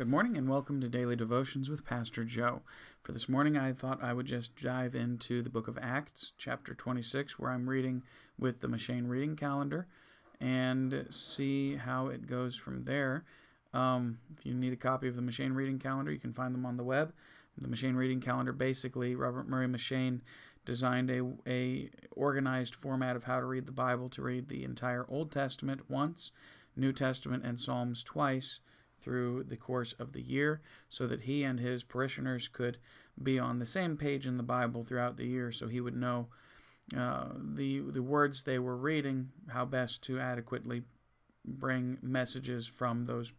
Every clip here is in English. Good morning and welcome to Daily Devotions with Pastor Joe. For this morning, I thought I would just dive into the book of Acts, chapter 26, where I'm reading with the M'Cheyne Reading Calendar, and see how it goes from there. If you need a copy of the M'Cheyne Reading Calendar, you can find them on the web. The M'Cheyne Reading Calendar, basically, Robert Murray M'Cheyne designed a organized format of how to read the Bible, to read the entire Old Testament once, New Testament and Psalms twice, through the course of the year, so that he and his parishioners could be on the same page in the Bible throughout the year, so he would know the words they were reading, how best to adequately bring messages from those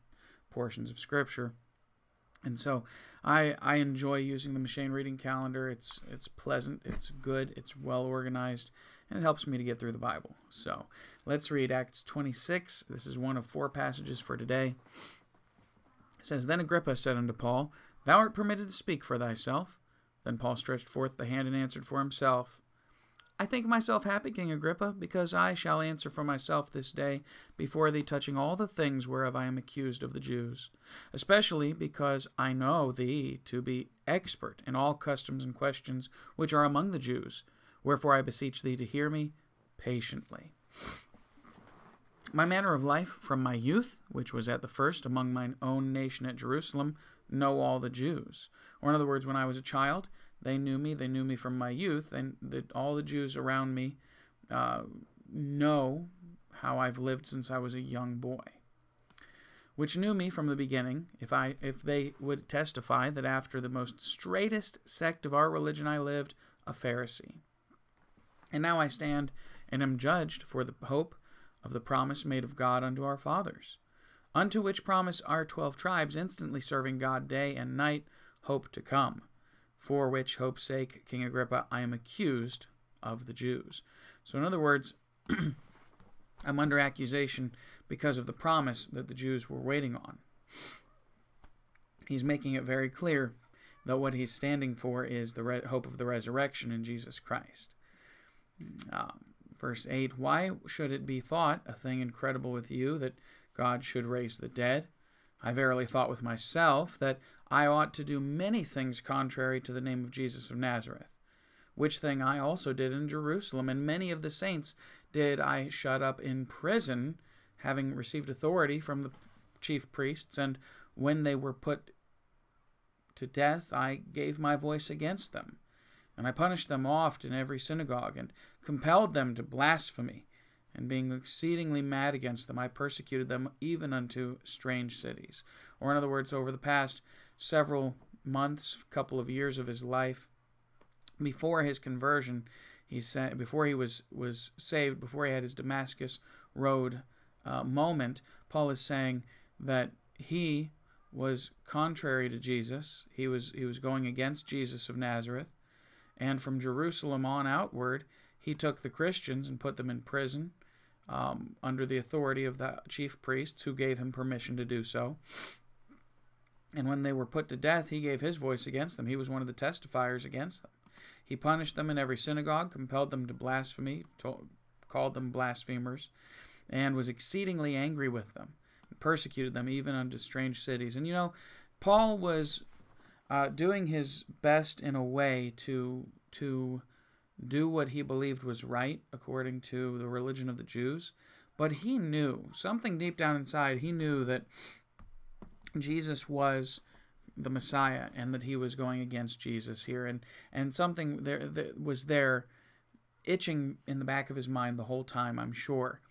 portions of Scripture. And so I enjoy using the M'Cheyne Reading Calendar. It's pleasant, it's good, it's well organized, and it helps me to get through the Bible. So let's read Acts 26. This is one of four passages for today. It says, "Then Agrippa said unto Paul, Thou art permitted to speak for thyself. Then Paul stretched forth the hand and answered for himself, I think myself happy, King Agrippa, because I shall answer for myself this day before thee touching all the things whereof I am accused of the Jews, especially because I know thee to be expert in all customs and questions which are among the Jews. Wherefore I beseech thee to hear me patiently. My manner of life from my youth, which was at the first among mine own nation at Jerusalem, know all the Jews." Or in other words, when I was a child, they knew me from my youth, and all the Jews around me know how I've lived since I was a young boy, which knew me from the beginning, if they would testify that after the most straightest sect of our religion I lived, a Pharisee. And now I stand and am judged for the hope of the promise made of God unto our fathers, unto which promise our 12 tribes, instantly serving God day and night, hope to come, for which hope's sake, King Agrippa, I am accused of the Jews. So in other words, I'm under accusation because of the promise that the Jews were waiting on. He's making it very clear that what he's standing for is the hope of the resurrection in Jesus Christ. Verse 8, "Why should it be thought a thing incredible with you that God should raise the dead? I verily thought with myself that I ought to do many things contrary to the name of Jesus of Nazareth, which thing I also did in Jerusalem, and many of the saints did I shut up in prison, having received authority from the chief priests, and when they were put to death, I gave my voice against them. And I punished them oft in every synagogue, and compelled them to blasphemy. And being exceedingly mad against them, I persecuted them even unto strange cities." Or in other words, over the past several months, couple of years of his life, before his conversion, he said, before he was saved, before he had his Damascus Road moment, Paul is saying that he was contrary to Jesus. He was going against Jesus of Nazareth. And from Jerusalem on outward, he took the Christians and put them in prison under the authority of the chief priests, who gave him permission to do so. And when they were put to death, he gave his voice against them. He was one of the testifiers against them. He punished them in every synagogue, compelled them to blasphemy, called them blasphemers, and was exceedingly angry with them, and persecuted them even unto strange cities. And you know, Paul was doing his best in a way to do what he believed was right according to the religion of the Jews. But he knew, something deep down inside, he knew that Jesus was the Messiah and that he was going against Jesus here. And something there that was there itching in the back of his mind the whole time, I'm sure,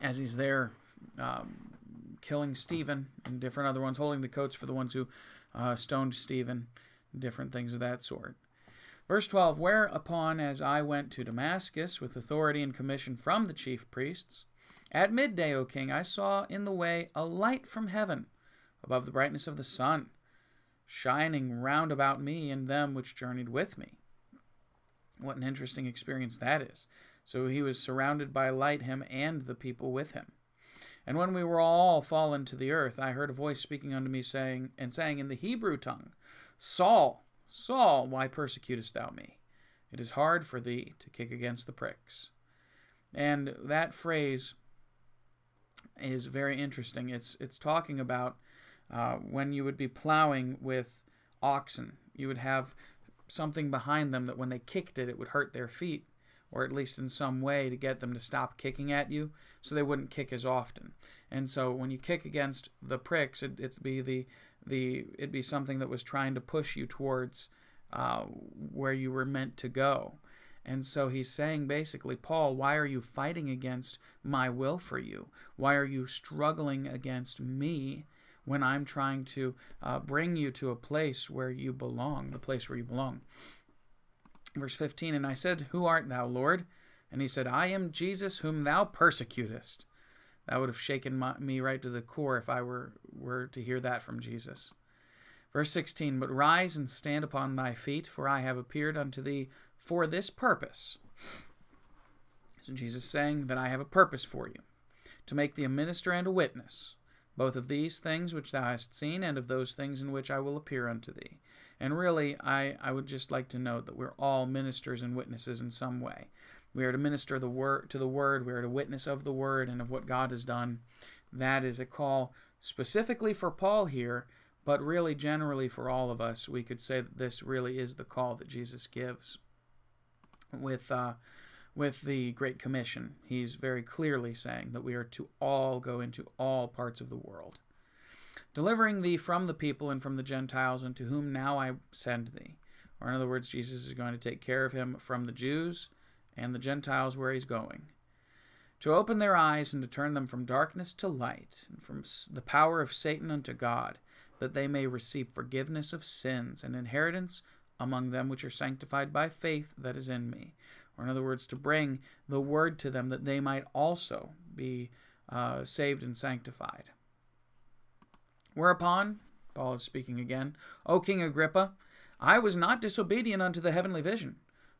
as he's there killing Stephen and different other ones, holding the coats for the ones who stoned Stephen, different things of that sort. Verse 12, "Whereupon, as I went to Damascus with authority and commission from the chief priests, at midday, O king, I saw in the way a light from heaven, above the brightness of the sun, shining round about me and them which journeyed with me." What an interesting experience that is. So he was surrounded by light, him and the people with him. "And when we were all fallen to the earth, I heard a voice speaking unto me, saying in the Hebrew tongue, Saul, Saul, why persecutest thou me? It is hard for thee to kick against the pricks." And that phrase is very interesting. It's talking about when you would be plowing with oxen. You would have something behind them that when they kicked it, it would hurt their feet, or at least in some way to get them to stop kicking at you so they wouldn't kick as often. And so when you kick against the pricks, it'd be something that was trying to push you towards where you were meant to go. And so he's saying basically, Paul, why are you fighting against my will for you? Why are you struggling against me when I'm trying to bring you to a place where you belong, the place where you belong? Verse 15, and I said, who art thou, Lord? And he said, I am Jesus whom thou persecutest. That would have shaken me right to the core if I were to hear that from Jesus. Verse 16, but rise and stand upon thy feet, for I have appeared unto thee for this purpose. So Jesus is saying that I have a purpose for you, to make thee a minister and a witness, both of these things which thou hast seen and of those things in which I will appear unto thee. And really, I would just like to note that we're all ministers and witnesses in some way. We are to minister to the Word, we are to witness of the Word and of what God has done. That is a call specifically for Paul here, but really generally for all of us. We could say that this really is the call that Jesus gives. With the Great Commission, he's very clearly saying that we are to all go into all parts of the world, delivering thee from the people and from the Gentiles, unto whom now I send thee. Or in other words, Jesus is going to take care of him from the Jews and the Gentiles where he's going, to open their eyes and to turn them from darkness to light, and from the power of Satan unto God, that they may receive forgiveness of sins and inheritance among them which are sanctified by faith that is in me. Or in other words, to bring the word to them that they might also be saved and sanctified. Whereupon, Paul is speaking again, O King Agrippa, I was not disobedient unto the heavenly vision,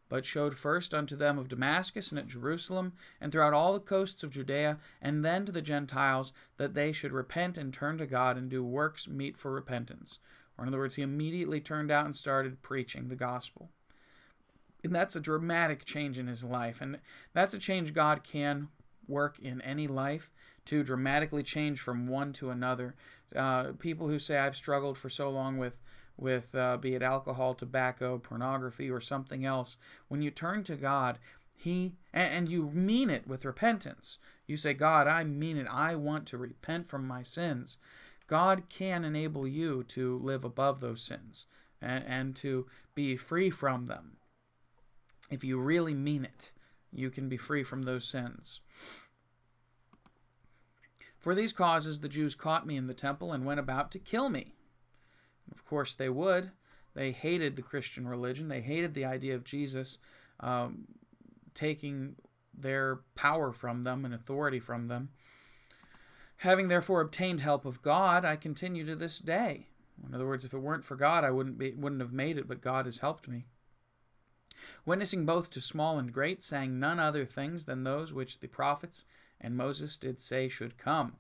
but showed first unto them of Damascus and at Jerusalem and throughout all the coasts of Judea, and then to the Gentiles, that they should repent and turn to God and do works meet for repentance. Or in other words, he immediately turned out and started preaching the gospel. And that's a dramatic change in his life. And that's a change God can work in any life, to dramatically change from one to another. People who say, I've struggled for so long with be it alcohol, tobacco, pornography, or something else. When you turn to God, and you mean it with repentance. You say, God, I mean it. I want to repent from my sins. God can enable you to live above those sins and to be free from them. If you really mean it, you can be free from those sins. For these causes the Jews caught me in the temple and went about to kill me. Of course they would. They hated the Christian religion. They hated the idea of Jesus taking their power from them and authority from them. Having therefore obtained help of God, I continue to this day. In other words, if it weren't for God, I wouldn't have made it, but God has helped me. Witnessing both to small and great, saying none other things than those which the prophets and Moses did say should come,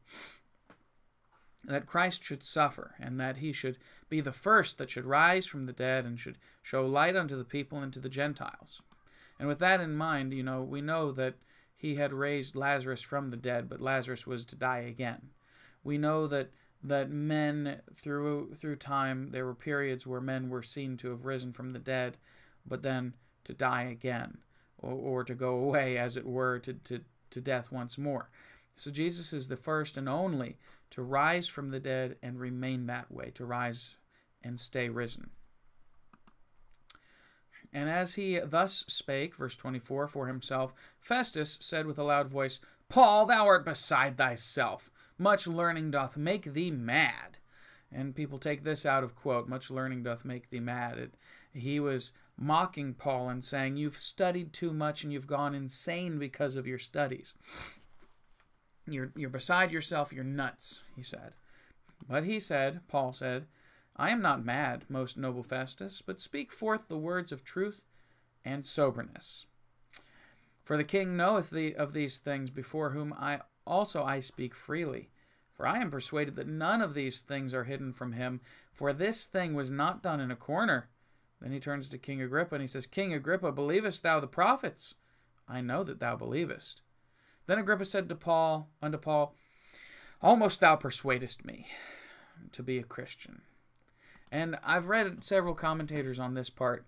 that Christ should suffer, and that he should be the first that should rise from the dead, and should show light unto the people and to the Gentiles. And with that in mind, you know, we know that he had raised Lazarus from the dead, but Lazarus was to die again. We know that men through time, there were periods where men were seen to have risen from the dead, but then to die again, or to go away, as it were, to death once more. So Jesus is the first and only to rise from the dead and remain that way, to rise and stay risen. And as he thus spake, verse 24, for himself, Festus said with a loud voice, Paul, thou art beside thyself. Much learning doth make thee mad. And people take this out of quote, much learning doth make thee mad. He was mocking Paul and saying, you've studied too much and you've gone insane because of your studies. You're beside yourself, you're nuts, he said. But he said, Paul said, I am not mad, most noble Festus, but speak forth the words of truth and soberness. For the king knoweth of these things, before whom I also speak freely. For I am persuaded that none of these things are hidden from him, for this thing was not done in a corner. Then he turns to King Agrippa, and he says, King Agrippa, believest thou the prophets? I know that thou believest. Then Agrippa said unto Paul, almost thou persuadest me. to be a Christian. And I've read several commentators on this part.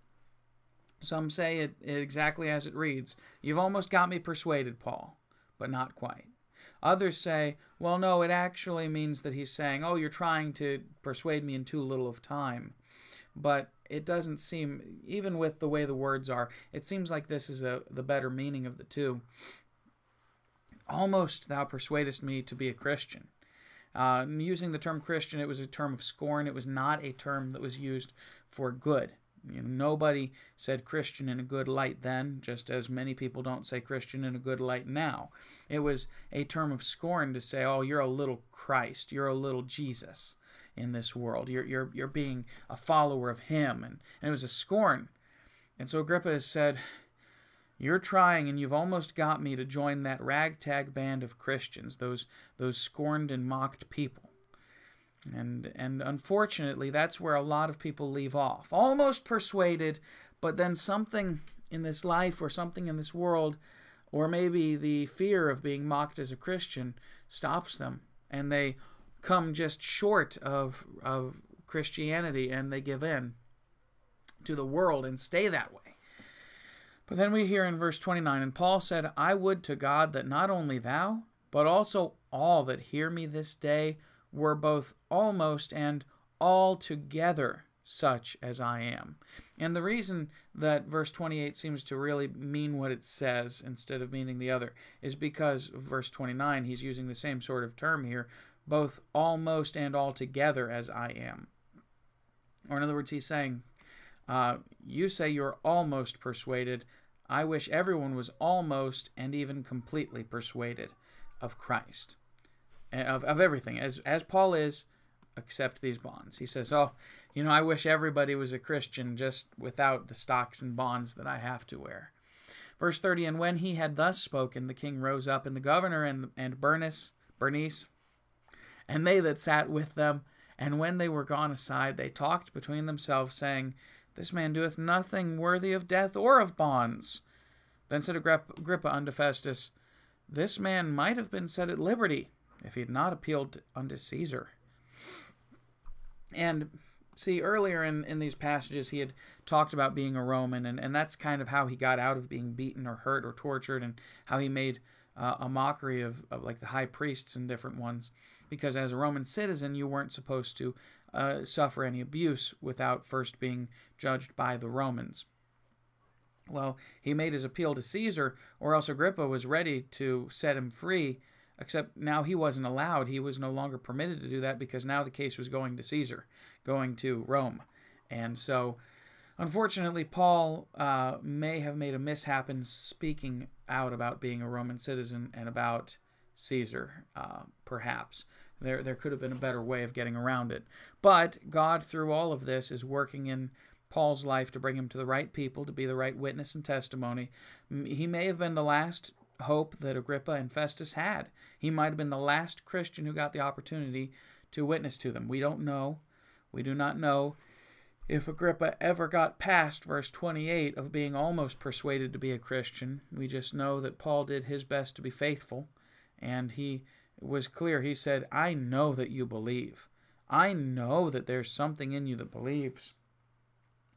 Some say it exactly as it reads, "You've almost got me persuaded, Paul, but not quite." Others say, well, no, it actually means that he's saying, oh, you're trying to persuade me in too little of time. But it doesn't seem, even with the way the words are, it seems like this is the better meaning of the two. Almost thou persuadest me to be a Christian. Using the term Christian, it was a term of scorn. It was not a term that was used for good. You know, nobody said Christian in a good light then, just as many people don't say Christian in a good light now. It was a term of scorn to say, oh, you're a little Christ, you're a little Jesus in this world. You're being a follower of him. And it was a scorn. And so Agrippa has said, you're trying, and you've almost got me to join that ragtag band of Christians, those scorned and mocked people. And unfortunately, that's where a lot of people leave off. Almost persuaded, but then something in this life or something in this world, or maybe the fear of being mocked as a Christian, stops them. And they come just short of Christianity, and they give in to the world and stay that way. But then we hear in verse 29, "And Paul said, I would to God that not only thou, but also all that hear me this day were both almost and altogether such as I am." And the reason that verse 28 seems to really mean what it says instead of meaning the other is because verse 29, he's using the same sort of term here, both almost and altogether as I am. Or in other words, he's saying, you say you're almost persuaded. I wish everyone was almost and even completely persuaded of Christ. Of everything, as Paul is, except these bonds. He says, oh, you know, I wish everybody was a Christian just without the stocks and bonds that I have to wear. Verse 30, "And when he had thus spoken, the king rose up, and the governor and Bernice, and they that sat with them. And when they were gone aside, they talked between themselves, saying, This man doeth nothing worthy of death or of bonds. Then said Agrippa unto Festus, This man might have been set at liberty, if he had not appealed unto Caesar." And see, earlier in these passages, he had talked about being a Roman, and that's kind of how he got out of being beaten or hurt or tortured, and how he made a mockery of like the high priests and different ones, because as a Roman citizen, you weren't supposed to suffer any abuse without first being judged by the Romans. Well, he made his appeal to Caesar, or else Agrippa was ready to set him free, except now he wasn't allowed. He was no longer permitted to do that because now the case was going to Caesar, going to Rome. And so, unfortunately, Paul may have made a mishap in speaking out about being a Roman citizen and about Caesar, perhaps. There could have been a better way of getting around it. But God, through all of this, is working in Paul's life to bring him to the right people, to be the right witness and testimony. He may have been the last hope that Agrippa and Festus had. He might have been the last Christian who got the opportunity to witness to them. We don't know. We do not know if Agrippa ever got past verse 28 of being almost persuaded to be a Christian. We just know that Paul did his best to be faithful, and he was clear. He said, I know that you believe. I know that there's something in you that believes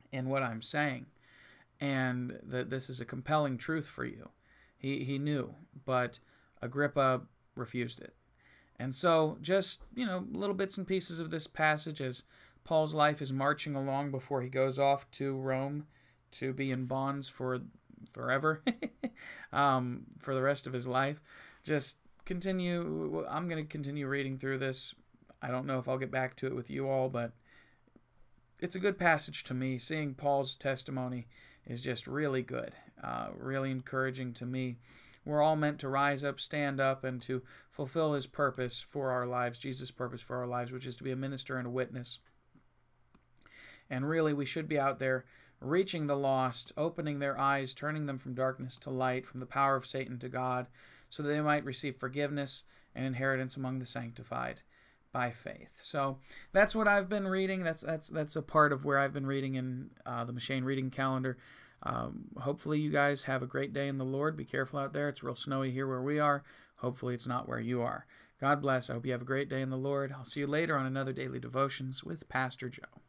in what I'm saying, and that this is a compelling truth for you. He knew, but Agrippa refused it. And so just, you know, little bits and pieces of this passage as Paul's life is marching along before he goes off to Rome to be in bonds for forever, for the rest of his life. Just continue. I'm going to continue reading through this. I don't know if I'll get back to it with you all, but it's a good passage to me. Seeing Paul's testimony is just really good, really encouraging to me. We're all meant to rise up, stand up, and to fulfill his purpose for our lives, Jesus' purpose for our lives, which is to be a minister and a witness. And really, we should be out there reaching the lost, opening their eyes, turning them from darkness to light, from the power of Satan to God, so that they might receive forgiveness and inheritance among the sanctified by faith. So that's what I've been reading. That's a part of where I've been reading in the M'Cheyne Reading Calendar. Hopefully you guys have a great day in the Lord. Be careful out there. It's real snowy here where we are. Hopefully it's not where you are. God bless. I hope you have a great day in the Lord. I'll see you later on another Daily Devotions with Pastor Joe.